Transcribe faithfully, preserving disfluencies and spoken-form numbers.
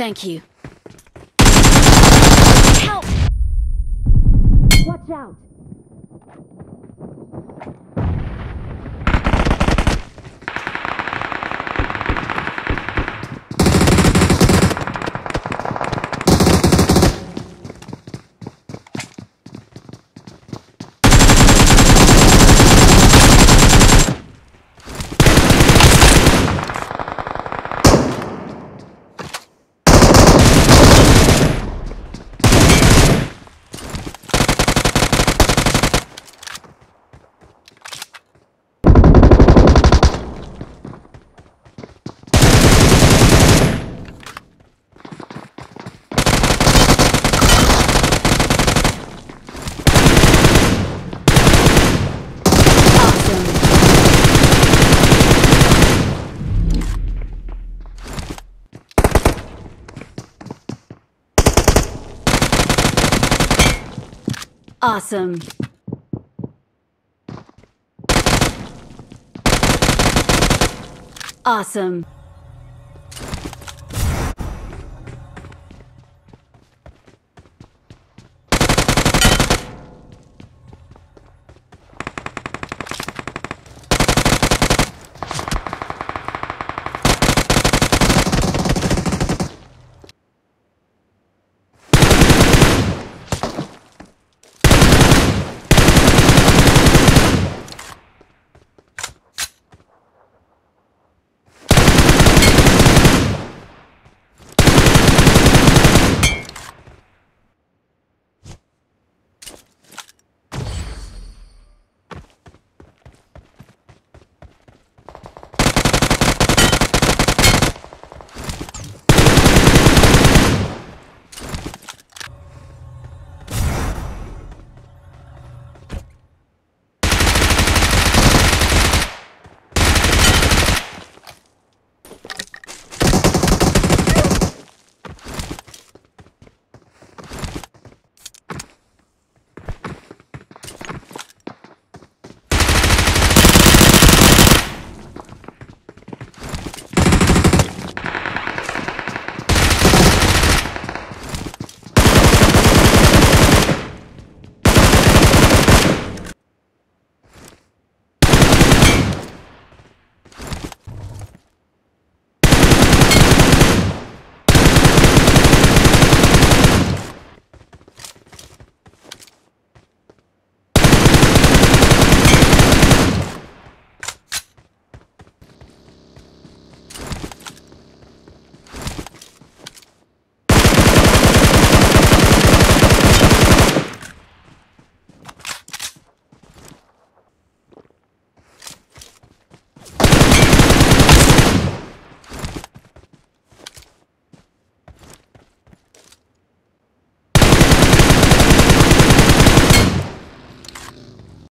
Thank you. Help! Watch out! Awesome. Awesome.